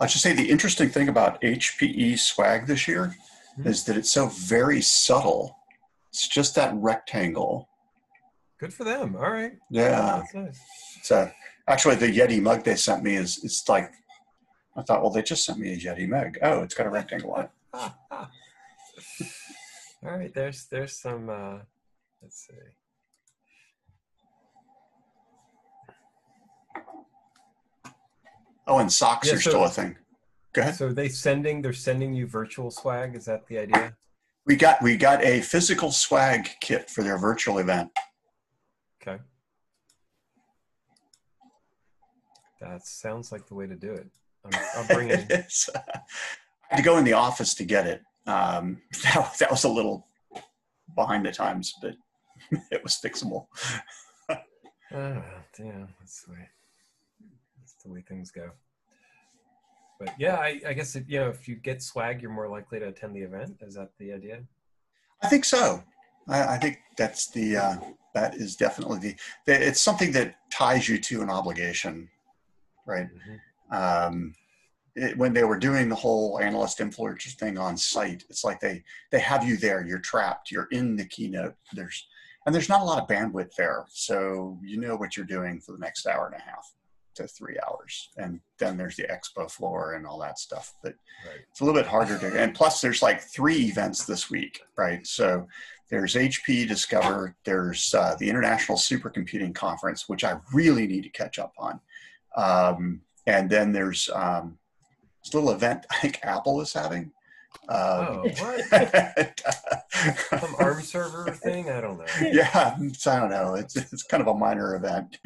I should say the interesting thing about HPE swag this year is that it's so very subtle. It's just that rectangle. Good for them. All right. Yeah. Oh, nice. So actually the Yeti mug they sent me is, it's like, I thought, well, they just sent me a Yeti mug. Oh, it's got a rectangle on it. All right, there's some, let's see. Oh, and socks are still a thing. Go ahead. So are they sending, they're sending you virtual swag? Is that the idea? We got a physical swag kit for their virtual event. Okay. That sounds like the way to do it. I'm bringing it. I had to go in the office to get it. That was a little behind the times, but it was fixable. Oh, damn. That's the way things go. But yeah, I guess if, you know, if you get swag, you're more likely to attend the event. Is that the idea? I think so. I think that's the, that is definitely the, it's something that ties you to an obligation, right? Mm-hmm. When they were doing the whole analyst influencer thing on site, it's like they have you there, you're trapped, you're in the keynote, and there's not a lot of bandwidth there. So you know what you're doing for the next hour and a half to 3 hours. And then there's the expo floor and all that stuff, but right. It's a little bit harder to, and plus there's like 3 events this week, right? So there's HPE Discover, there's the International Supercomputing Conference, which I really need to catch up on. And then there's this little event I think Apple is having. Oh, what? Some ARM server thing? I don't know. Yeah, I don't know. It's kind of a minor event.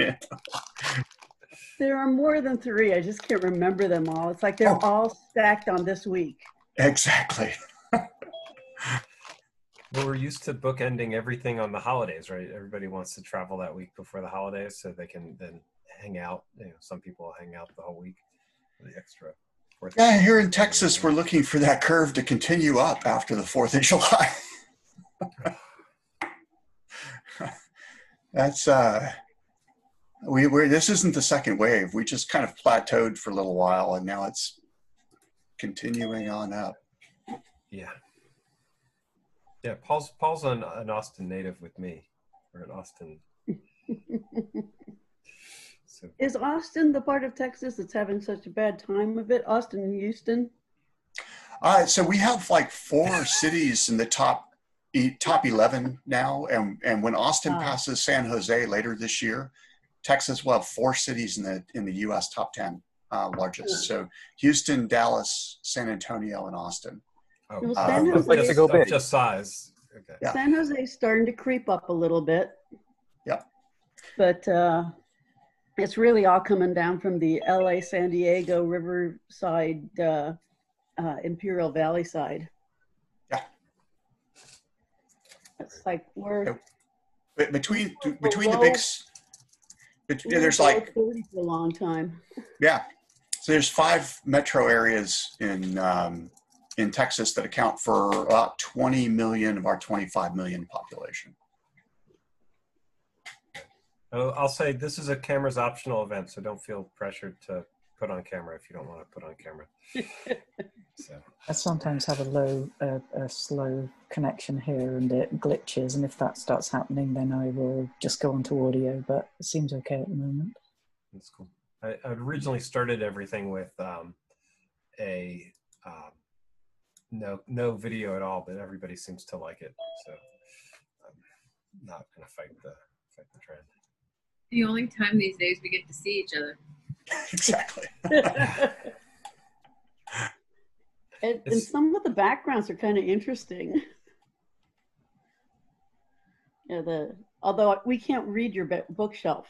There are more than 3. I just can't remember them all. It's like they're all stacked on this week. Exactly. Well, we're used to bookending everything on the holidays, right? Everybody wants to travel that week before the holidays so they can then hang out. You know, some people hang out the whole week for the extra. Yeah, here in Texas, we're looking for that curve to continue up after the 4th of July. That's, this isn't the second wave. We just kind of plateaued for a little while, and now it's continuing on up. Yeah. Yeah, Paul's an Austin native with me, or an Austin. So. Is Austin the part of Texas that's having such a bad time of it? Austin and Houston? So we have like 4 cities in the top 11 now. And when Austin passes San Jose later this year, Texas will have 4 cities in the U.S. top 10 largest. So Houston, Dallas, San Antonio, and Austin. Oh, well, San Jose, just size. Okay. Yeah. San Jose's starting to creep up a little bit. Yeah. But... it's really all coming down from the LA, San Diego, Riverside, Imperial Valley side. Yeah. It's like we're... But between the big... there's like... for a long time. Yeah. So there's 5 metro areas in Texas that account for about 20 million of our 25 million population. I'll say this is a cameras optional event, so don't feel pressured to put on camera if you don't want to put on camera. So. I sometimes have a low, a slow connection here and it glitches, and if that starts happening, then I will just go on to audio, but it seems okay at the moment. That's cool. I originally started everything with no video at all, but everybody seems to like it, so I'm not going to fight the trend. The only time these days we get to see each other. Exactly. and some of the backgrounds are kind of interesting. Yeah, although we can't read your bookshelf.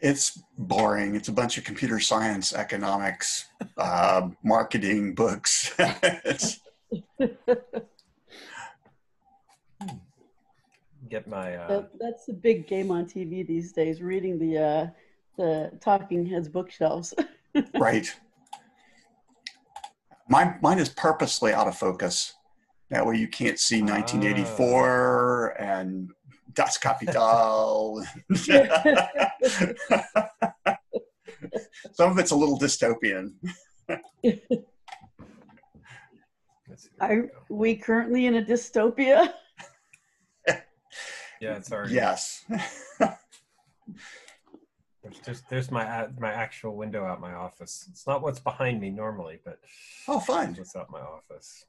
It's boring. It's a bunch of computer science, economics, marketing books. Get my that's the big game on TV these days, reading the talking heads bookshelves. Right. Mine is purposely out of focus, that way you can't see 1984 and Das Kapital. Some of it's a little dystopian. Are we currently in a dystopia? Yeah, it's already. Yes. there's my actual window out my office. It's not what's behind me normally, but fine. What's out my office?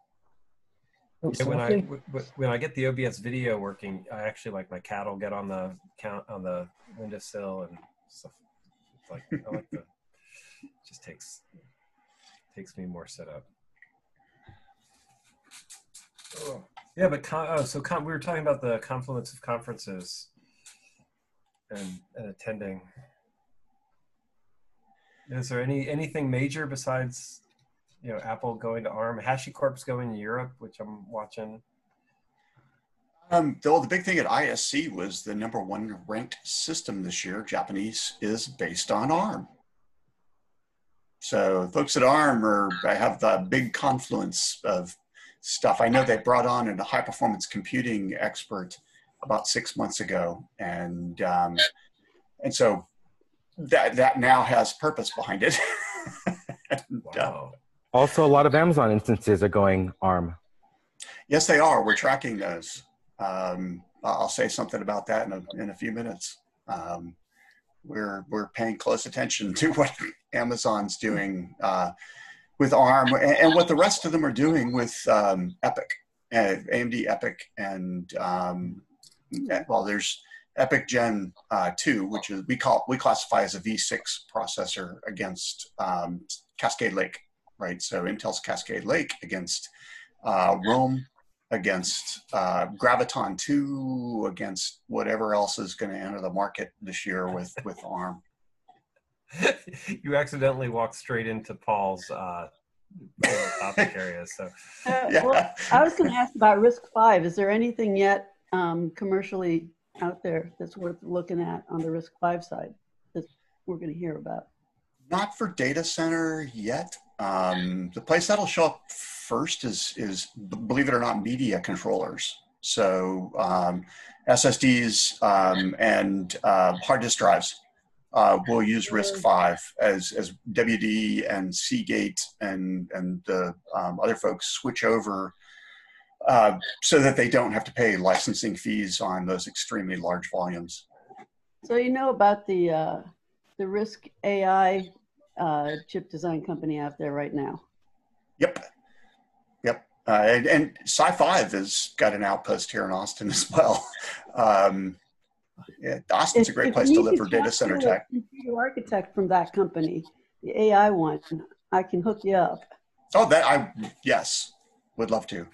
Oops, when I get the OBS video working, I actually like my cat will get on the windowsill and stuff. It's like I like it just takes me more setup. Oh. Yeah, but we were talking about the confluence of conferences and attending. Is there anything major besides, Apple going to ARM, HashiCorp's going to Europe, which I'm watching? The big thing at ISC was the #1 ranked system this year, Japanese, is based on ARM. So folks at ARM have the big confluence of stuff. I know they brought on a high-performance computing expert about 6 months ago, and so that now has purpose behind it. Wow. Also, a lot of Amazon instances are going ARM. Yes, they are. We're tracking those. I'll say something about that in a few minutes. We're paying close attention to what Amazon's doing. With ARM and what the rest of them are doing with EPYC, AMD EPYC, and well, there's EPYC Gen 2, which is we classify as a V6 processor against Cascade Lake, right? So Intel's Cascade Lake against Rome, against Graviton 2, against whatever else is going to enter the market this year with ARM. You accidentally walked straight into Paul's topic area. So, yeah. Well, I was going to ask about RISC-V. Is there anything yet commercially out there that's worth looking at on the RISC-V side that we're going to hear about? Not for data center yet. The place that'll show up first is, believe it or not, media controllers. So SSDs and hard disk drives will use RISC-V as WD and Seagate and the other folks switch over so that they don't have to pay licensing fees on those extremely large volumes. So you know about the RISC AI chip design company out there right now. Yep. Yep. And Sci5 has got an outpost here in Austin as well. Yeah, Austin's a great place to live for data center tech. If you're an architect from that company, the AI one, I can hook you up. Oh, that yes, would love to.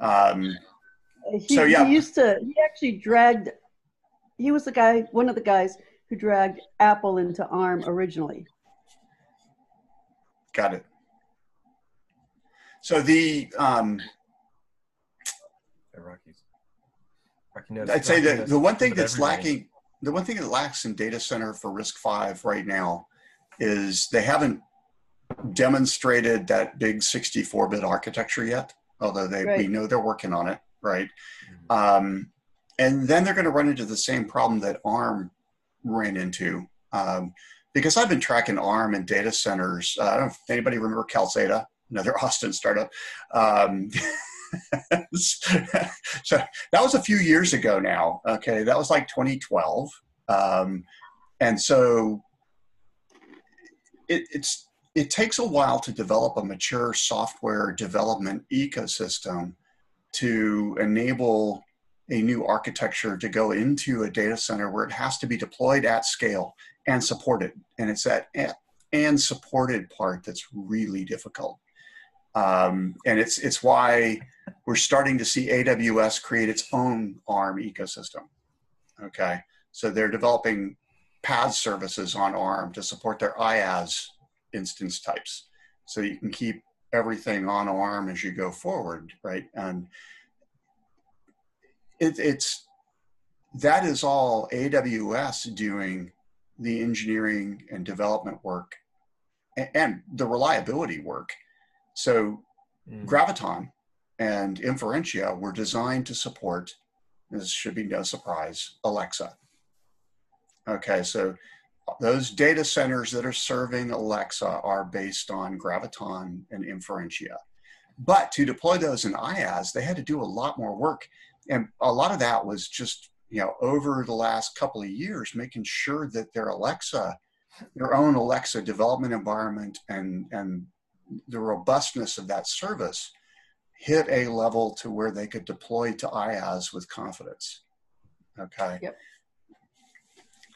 So yeah, he actually dragged. He was the guy, one of the guys who dragged Apple into ARM originally. Got it. So the I'd say that the one thing that's lacking, the one thing that lacks in data center for RISC-V right now is they haven't demonstrated that big 64-bit architecture yet, although they we know they're working on it, right? And then they're going to run into the same problem that ARM ran into. Because I've been tracking ARM and data centers. I don't know if anybody remember CalZeta, another Austin startup. So that was a few years ago now. Okay, that was like 2012. And so it takes a while to develop a mature software development ecosystem to enable a new architecture to go into a data center where it has to be deployed at scale and supported. And it's that and supported part that's really difficult. And it's why we're starting to see AWS create its own ARM ecosystem. Okay, so they're developing PaaS services on ARM to support their IaaS instance types. So you can keep everything on ARM as you go forward, right? And that is all AWS doing the engineering and development work and the reliability work. So Graviton and Inferentia were designed to support, this should be no surprise, Alexa. Okay, so those data centers that are serving Alexa are based on Graviton and Inferentia. But to deploy those in IaaS, they had to do a lot more work. And a lot of that was just, you know, over the last couple of years, making sure that their own Alexa development environment and the robustness of that service hit a level to where they could deploy to IaaS with confidence. Okay. Yep.